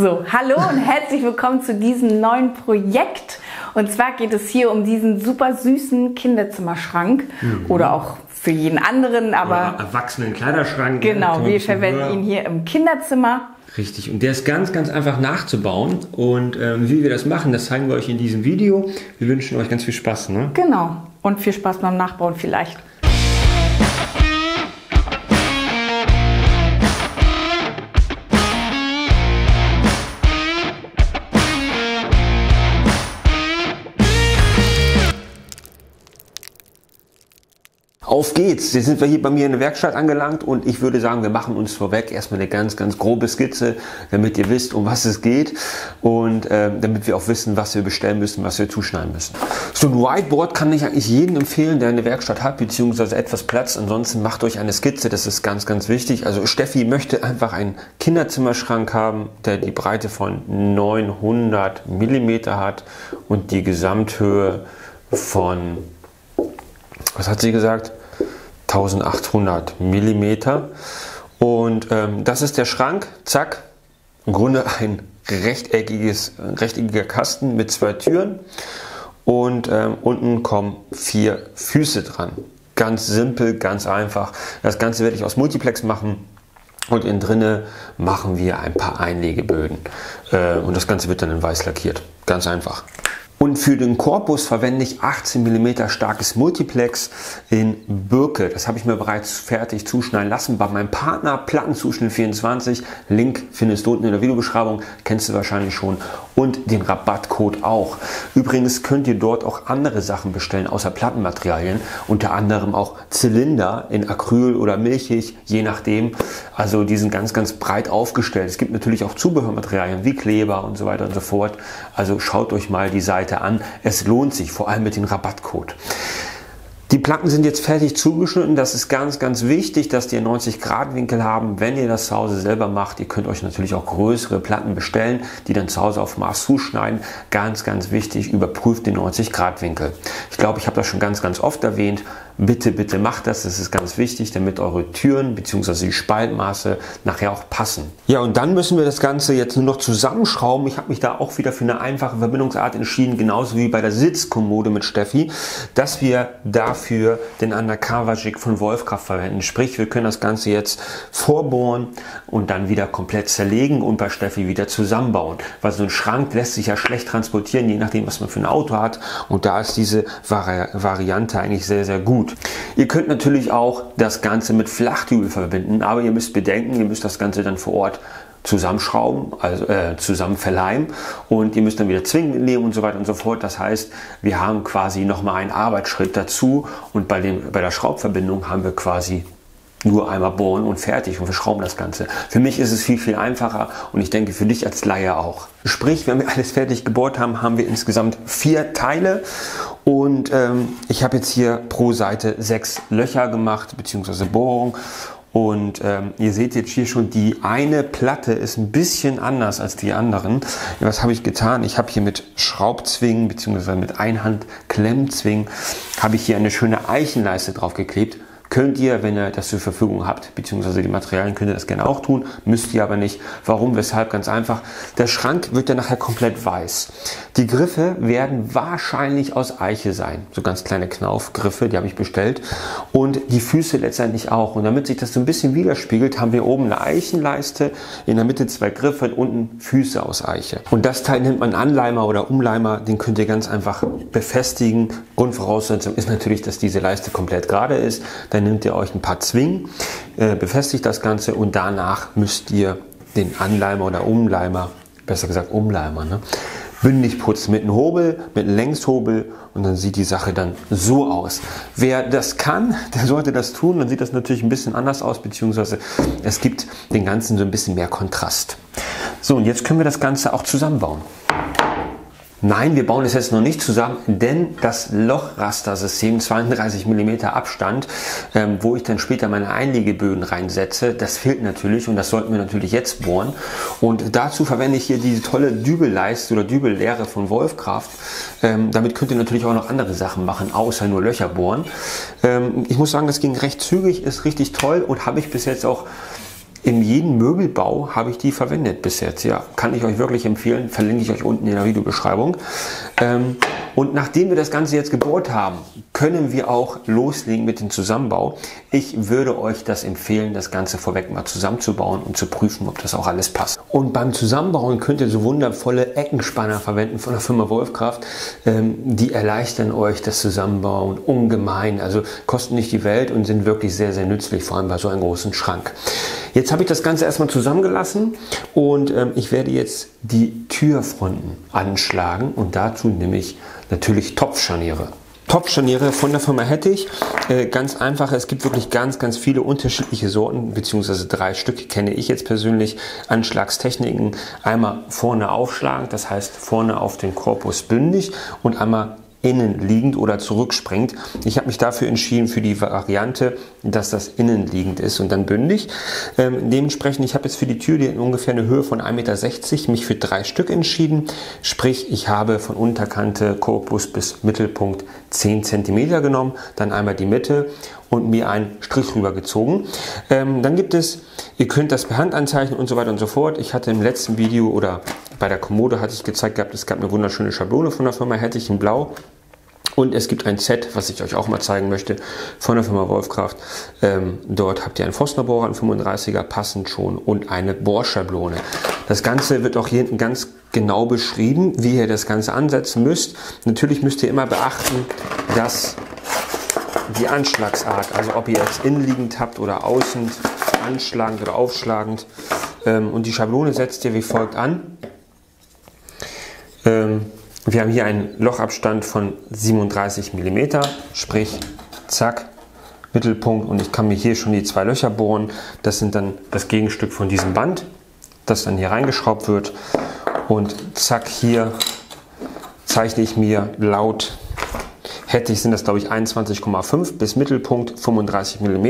So, hallo und herzlich willkommen zu diesem neuen Projekt. Und zwar geht es hier um diesen super süßen Kinderzimmerschrank oder auch für jeden anderen, aber oder erwachsenen Kleiderschrank. Genau, wir verwenden ihn hier im Kinderzimmer. Richtig, und der ist ganz, ganz einfach nachzubauen. Und wie wir das machen, das zeigen wir euch in diesem Video. Wir wünschen euch ganz viel Spaß, ne? Genau, und viel Spaß beim Nachbauen vielleicht. Auf geht's! Jetzt sind wir hier bei mir in der Werkstatt angelangt und ich würde sagen, wir machen uns vorweg erstmal eine ganz, ganz grobe Skizze, damit ihr wisst, um was es geht und damit wir auch wissen, was wir bestellen müssen, was wir zuschneiden müssen. So ein Whiteboard kann ich eigentlich jedem empfehlen, der eine Werkstatt hat, beziehungsweise etwas Platz. Ansonsten macht euch eine Skizze, das ist ganz, ganz wichtig. Also Steffi möchte einfach einen Kinderzimmerschrank haben, der die Breite von 900 mm hat und die Gesamthöhe von, was hat sie gesagt? 1800 mm und das ist der Schrank, zack, im Grunde ein rechteckiger Kasten mit zwei Türen und unten kommen 4 Füße dran. Ganz simpel, ganz einfach. Das Ganze werde ich aus Multiplex machen und innen drinne machen wir ein paar Einlegeböden und das Ganze wird dann in weiß lackiert. Ganz einfach. Und für den Korpus verwende ich 18 mm starkes Multiplex in Birke. Das habe ich mir bereits fertig zuschneiden lassen bei meinem Partner Plattenzuschnitt24. Link findest du unten in der Videobeschreibung, kennst du wahrscheinlich schon. Und den Rabattcode auch. Übrigens könnt ihr dort auch andere Sachen bestellen, außer Plattenmaterialien. Unter anderem auch Zylinder in Acryl oder milchig, je nachdem. Also die sind ganz, ganz breit aufgestellt. Es gibt natürlich auch Zubehörmaterialien wie Kleber und so weiter und so fort. Also schaut euch mal die Seite an. Es lohnt sich, vor allem mit dem Rabattcode. Die Planken sind jetzt fertig zugeschnitten. Das ist ganz, ganz wichtig, dass die 90 Grad Winkel haben. Wenn ihr das zu Hause selber macht, ihr könnt euch natürlich auch größere Platten bestellen, die dann zu Hause auf Maß zuschneiden. Ganz, ganz wichtig, überprüft den 90 Grad Winkel. Ich glaube, ich habe das schon ganz, ganz oft erwähnt. Bitte, bitte macht das. Das ist ganz wichtig, damit eure Türen bzw. die Spaltmaße nachher auch passen. Ja, und dann müssen wir das Ganze jetzt nur noch zusammenschrauben. Ich habe mich da auch wieder für eine einfache Verbindungsart entschieden, genauso wie bei der Sitzkommode mit Steffi, dass wir dafür für den UnderCoverJig von Wolfcraft verwenden. Sprich, wir können das Ganze jetzt vorbohren und dann wieder komplett zerlegen und bei Steffi wieder zusammenbauen. Weil so ein Schrank lässt sich ja schlecht transportieren, je nachdem, was man für ein Auto hat. Und da ist diese Variante eigentlich sehr, sehr gut. Ihr könnt natürlich auch das Ganze mit Flachdübel verbinden, aber ihr müsst bedenken, ihr müsst das Ganze dann vor Ort zusammenschrauben, also zusammen verleimen und ihr müsst dann wieder zwingen nehmen und so weiter und so fort. Das heißt, wir haben quasi nochmal einen Arbeitsschritt dazu und bei der Schraubverbindung haben wir quasi nur einmal bohren und fertig und wir schrauben das Ganze. Für mich ist es viel, viel einfacher und ich denke für dich als Laie auch. Sprich, wenn wir alles fertig gebohrt haben, haben wir insgesamt 4 Teile und ich habe jetzt hier pro Seite 6 Löcher gemacht bzw. Bohrungen. Und ihr seht jetzt hier schon, die eine Platte ist ein bisschen anders als die anderen. Was habe ich getan? Ich habe hier mit Schraubzwingen bzw. mit Einhandklemmzwingen habe ich hier eine schöne Eichenleiste drauf geklebt. Könnt ihr, wenn ihr das zur Verfügung habt, beziehungsweise die Materialien, könnt ihr das gerne auch tun, müsst ihr aber nicht. Warum? Weshalb? Ganz einfach. Der Schrank wird dann nachher komplett weiß. Die Griffe werden wahrscheinlich aus Eiche sein. So ganz kleine Knaufgriffe, die habe ich bestellt. Und die Füße letztendlich auch. Und damit sich das so ein bisschen widerspiegelt, haben wir oben eine Eichenleiste, in der Mitte 2 Griffe und unten Füße aus Eiche. Und das Teil nennt man Anleimer oder Umleimer. Den könnt ihr ganz einfach befestigen. Grundvoraussetzung ist natürlich, dass diese Leiste komplett gerade ist. Dann nehmt ihr euch ein paar Zwingen, befestigt das Ganze und danach müsst ihr den Anleimer oder Umleimer, besser gesagt Umleimer, ne, bündig putzen mit einem Hobel, mit einem Längshobel und dann sieht die Sache dann so aus. Wer das kann, der sollte das tun, dann sieht das natürlich ein bisschen anders aus, beziehungsweise es gibt den Ganzen so ein bisschen mehr Kontrast. So, und jetzt können wir das Ganze auch zusammenbauen. Nein, wir bauen es jetzt noch nicht zusammen, denn das Lochrastersystem, 32 mm Abstand, wo ich dann später meine Einlegeböden reinsetze, das fehlt natürlich und das sollten wir natürlich jetzt bohren. Und dazu verwende ich hier diese tolle Dübelleiste oder Dübellehre von Wolfcraft. Damit könnt ihr natürlich auch noch andere Sachen machen, außer nur Löcher bohren. Ich muss sagen, das ging recht zügig, ist richtig toll und habe ich bis jetzt auch in jedem Möbelbau habe ich die verwendet bis jetzt. Ja, kann ich euch wirklich empfehlen, verlinke ich euch unten in der Videobeschreibung. Und nachdem wir das Ganze jetzt gebohrt haben, können wir auch loslegen mit dem Zusammenbau. Ich würde euch das empfehlen, das Ganze vorweg mal zusammenzubauen und zu prüfen, ob das auch alles passt. Und beim Zusammenbauen könnt ihr so wundervolle Eckenspanner verwenden von der Firma Wolfcraft. Die erleichtern euch das Zusammenbauen ungemein. Also kosten nicht die Welt und sind wirklich sehr, sehr nützlich, vor allem bei so einem großen Schrank. Jetzt habe ich das Ganze erstmal zusammengelassen und ich werde jetzt die Türfronten anschlagen und dazu nehme ich natürlich Topfscharniere. Topfscharniere von der Firma Hettich, ganz einfach, es gibt wirklich ganz, ganz viele unterschiedliche Sorten, beziehungsweise 3 Stück kenne ich jetzt persönlich, Anschlagstechniken, einmal vorne aufschlagen, das heißt vorne auf den Korpus bündig und einmal innen liegend oder zurückspringt. Ich habe mich dafür entschieden, für die Variante, dass das innen liegend ist und dann bündig. Dementsprechend, ich habe jetzt für die Tür, die in ungefähr eine Höhe von 1,60 Meter, mich für 3 Stück entschieden. Sprich, ich habe von Unterkante, Korpus bis Mittelpunkt 10 cm genommen, dann einmal die Mitte und mir einen Strich rüber gezogen. Dann gibt es, ihr könnt das per Hand anzeichnen und so weiter und so fort. Ich hatte im letzten Video oder bei der Kommode hatte ich gezeigt gehabt, es gab eine wunderschöne Schablone von der Firma Hettich in Blau. Und es gibt ein Set, was ich euch auch mal zeigen möchte, von der Firma Wolfcraft. Dort habt ihr einen Forstnerbohrer, einen 35er, passend schon, und eine Bohrschablone. Das Ganze wird auch hier hinten ganz genau beschrieben, wie ihr das Ganze ansetzen müsst. Natürlich müsst ihr immer beachten, dass die Anschlagsart, also ob ihr jetzt innenliegend habt oder außen, anschlagend oder aufschlagend. Und die Schablone setzt ihr wie folgt an. Wir haben hier einen Lochabstand von 37 mm, sprich, zack, Mittelpunkt, und ich kann mir hier schon die 2 Löcher bohren. Das sind dann das Gegenstück von diesem Band, das dann hier reingeschraubt wird, und zack, hier zeichne ich mir laut Hettich, sind das glaube ich 21,5 bis Mittelpunkt 35 mm.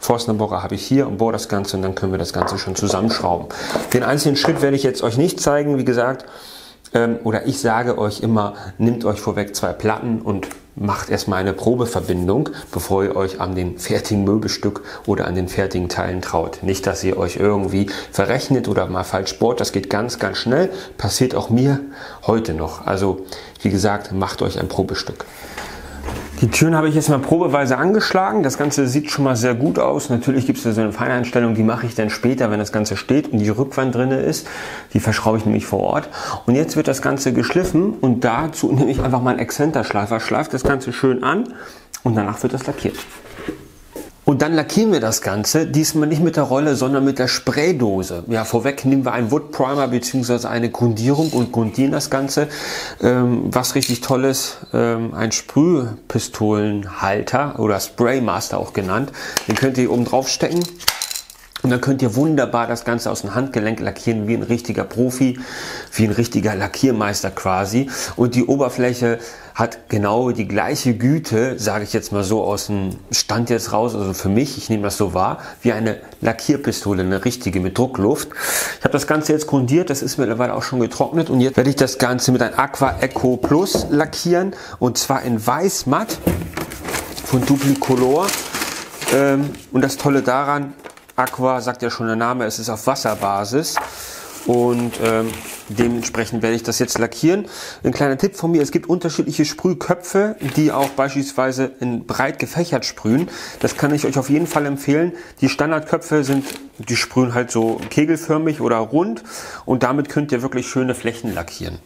Forstnerbohrer habe ich hier und bohre das Ganze, und dann können wir das Ganze schon zusammenschrauben. Den einzelnen Schritt werde ich jetzt euch nicht zeigen, wie gesagt. Oder ich sage euch immer, nehmt euch vorweg 2 Platten und macht erstmal eine Probeverbindung, bevor ihr euch an den fertigen Möbelstück oder an den fertigen Teilen traut. Nicht, dass ihr euch irgendwie verrechnet oder mal falsch bohrt. Das geht ganz, ganz schnell. Passiert auch mir heute noch. Also wie gesagt, macht euch ein Probestück. Die Türen habe ich jetzt mal probeweise angeschlagen. Das Ganze sieht schon mal sehr gut aus. Natürlich gibt es da so eine Feineinstellung, die mache ich dann später, wenn das Ganze steht und die Rückwand drin ist. Die verschraube ich nämlich vor Ort. Und jetzt wird das Ganze geschliffen und dazu nehme ich einfach mal einen Exzenterschleifer, schleife das Ganze schön an und danach wird das lackiert. Und dann lackieren wir das Ganze, diesmal nicht mit der Rolle, sondern mit der Spraydose. Ja, vorweg nehmen wir einen Wood Primer bzw. eine Grundierung und grundieren das Ganze. Was richtig toll ist, ein Sprühpistolenhalter oder Spraymaster auch genannt. Den könnt ihr oben drauf stecken. Und dann könnt ihr wunderbar das Ganze aus dem Handgelenk lackieren, wie ein richtiger Profi, wie ein richtiger Lackiermeister quasi. Und die Oberfläche hat genau die gleiche Güte, sage ich jetzt mal so aus dem Stand jetzt raus, also für mich, ich nehme das so wahr, wie eine Lackierpistole, eine richtige mit Druckluft. Ich habe das Ganze jetzt grundiert, das ist mittlerweile auch schon getrocknet. Und jetzt werde ich das Ganze mit einem Aqua Eco Plus lackieren. Und zwar in Weiß Matt von DupliColor. Und das Tolle daran, Aqua, sagt ja schon der Name, es ist auf Wasserbasis, und dementsprechend werde ich das jetzt lackieren. Ein kleiner Tipp von mir, es gibt unterschiedliche Sprühköpfe, die auch beispielsweise in breit gefächert sprühen. Das kann ich euch auf jeden Fall empfehlen. Die Standardköpfe sind, die sprühen halt so kegelförmig oder rund, und damit könnt ihr wirklich schöne Flächen lackieren.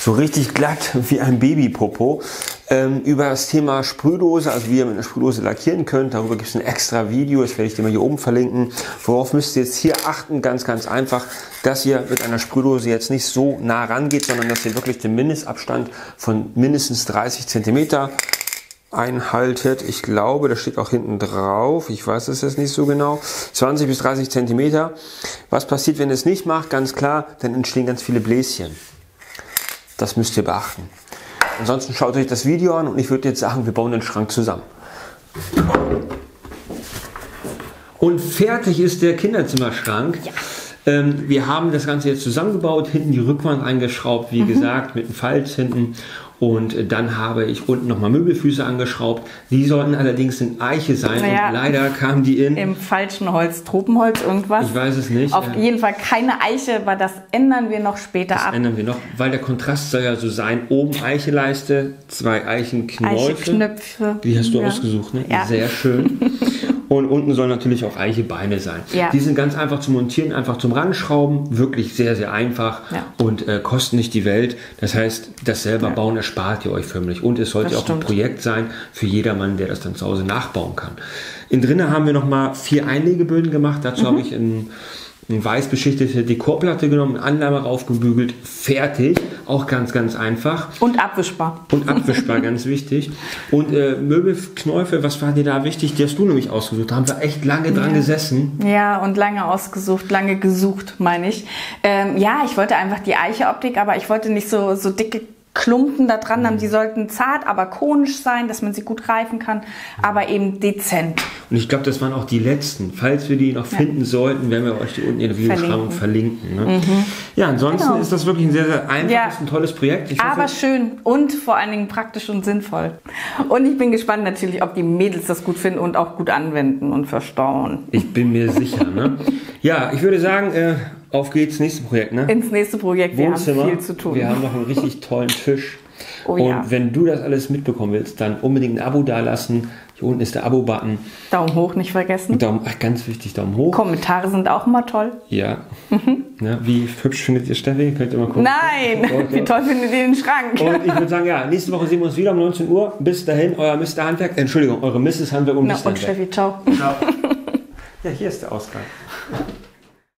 So richtig glatt wie ein Babypopo. Über das Thema Sprühdose, also wie ihr mit einer Sprühdose lackieren könnt, darüber gibt es ein extra Video, das werde ich dir mal hier oben verlinken. Worauf müsst ihr jetzt hier achten? Ganz, ganz einfach, dass ihr mit einer Sprühdose jetzt nicht so nah rangeht, sondern dass ihr wirklich den Mindestabstand von mindestens 30 cm einhaltet. Ich glaube, das steht auch hinten drauf, ich weiß es jetzt nicht so genau, 20 bis 30 cm. Was passiert, wenn ihr es nicht macht? Ganz klar, dann entstehen ganz viele Bläschen. Das müsst ihr beachten. Ansonsten schaut euch das Video an, und ich würde jetzt sagen, wir bauen den Schrank zusammen. Und fertig ist der Kinderzimmerschrank. Ja. Wir haben das Ganze jetzt zusammengebaut, hinten die Rückwand eingeschraubt, wie gesagt, mit einem Falz hinten. Und dann habe ich unten nochmal Möbelfüße angeschraubt. Die sollten allerdings in Eiche sein. Naja, und leider kamen die in... Im falschen Holz, Tropenholz, irgendwas. Ich weiß es nicht. Auf jeden Fall keine Eiche, aber das ändern wir noch später ab. Das ändern wir noch, weil der Kontrast soll ja so sein. Oben Eicheleiste, zwei Eichenknöpfe. Die hast du ausgesucht, ne? Ja. Sehr schön. Und unten sollen natürlich auch Eichebeine sein. Ja. Die sind ganz einfach zu montieren, einfach zum Ranschrauben. Wirklich sehr, sehr einfach und kosten nicht die Welt. Das heißt, das selber bauen erspart ihr euch förmlich. Und es sollte auch ein Projekt sein für jedermann, der das dann zu Hause nachbauen kann. Innen drinnen haben wir nochmal 4 Einlegeböden gemacht. Dazu habe ich eine weiß beschichtete Dekorplatte genommen, einen Umleimer raufgebügelt, fertig. Auch ganz, ganz einfach. Und abwischbar. Und abwischbar, ganz wichtig. Und Möbelknäufe, was war dir da wichtig? Die hast du nämlich ausgesucht. Da haben wir echt lange dran gesessen. Ja, und lange ausgesucht, lange gesucht, meine ich. Ja, ich wollte einfach die Eiche-Optik, aber ich wollte nicht so dicke Klumpen da dran haben, die sollten zart, aber konisch sein, dass man sie gut greifen kann, aber eben dezent. Und ich glaube, das waren auch die letzten. Falls wir die noch finden sollten, werden wir euch die unten in der Videobeschreibung verlinken. Ne? Ja, ansonsten ist das wirklich ein sehr, sehr einfaches und tolles Projekt. Aber schön und vor allen Dingen praktisch und sinnvoll. Und ich bin gespannt natürlich, ob die Mädels das gut finden und auch gut anwenden und verstauen. Ich bin mir sicher. Ne? Ja, ich würde sagen... Auf geht's, nächstes Projekt, ne? Ins nächste Projekt, Wohnzimmer. Wir haben viel zu tun. Wir haben noch einen richtig tollen Tisch. Oh, und wenn du das alles mitbekommen willst, dann unbedingt ein Abo dalassen. Hier unten ist der Abo-Button. Daumen hoch nicht vergessen. Daumen, ganz wichtig, Daumen hoch. Kommentare sind auch immer toll. Ja. Na, wie hübsch findet ihr Steffi? Könnt ihr mal gucken. Nein, wie toll findet ihr den Schrank? Und ich würde sagen, ja, nächste Woche sehen wir uns wieder um 19 Uhr. Bis dahin, euer Mr. Handwerk. Entschuldigung, eure Mrs. Handwerk und Mr. Handwerk. Und Steffi, ciao. Ja, hier ist der Ausgang.